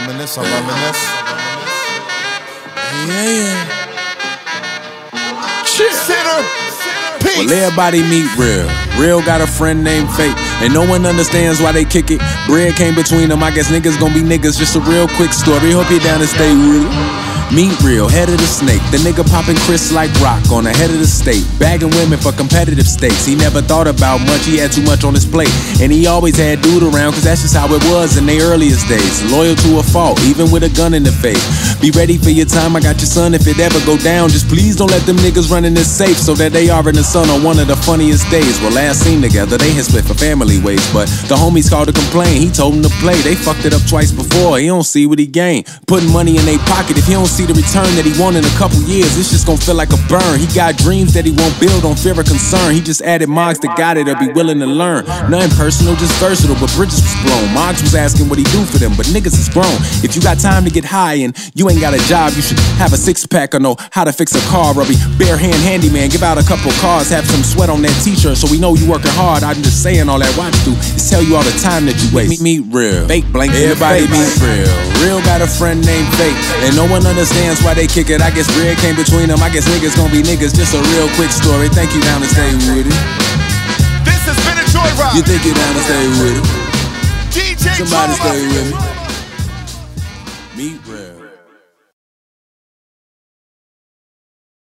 reminisce, I reminisce. Yeah. Sinner. Peace. Well, everybody meet Real. Real got a friend named Fate, and no one understands why they kick it. Bread came between them. I guess niggas gon' be niggas. Just a real quick story. Hope you down and stay real. Meet Real, head of the snake. The nigga popping Chris like rock on the head of the state. Bagging women for competitive stakes. He never thought about much, he had too much on his plate. And he always had dude around, cause that's just how it was in their earliest days. Loyal to a fault, even with a gun in the face. Be ready for your time, I got your son if it ever go down. Just please don't let them niggas run in this safe, so that they are in the sun on one of the funniest days. Well, last seen together, they had split for family ways. But the homies called to complain, he told them to play. They fucked it up twice before, he don't see what he gained. Putting money in they pocket, if he don't see the return that he won in a couple years, it's just gonna feel like a burn. He got dreams that he won't build on fear or concern. He just added Moggs that got it or be willing to learn. Nothing personal, just versatile, but bridges was blown. Moggs was asking what he do for them, but niggas is grown. If you got time to get high and you ain't got a job, you should have a six-pack or know how to fix a car, or be bare hand handyman, give out a couple cars, have some sweat on that t-shirt so we know you working hard. I'm just saying all that watch do is tell you all the time that you waste. Meet Real. Fake blank. Everybody meet Real. Real got a friend named Fake, and no one understands why they kick it. I guess bread came between them. I guess niggas gon' be niggas. Just a real quick story. Thank you, down to stay with it. This has been a Joy Ride. You think you down to stay with it? DJ, somebody Joy, stay with me. Meet Real.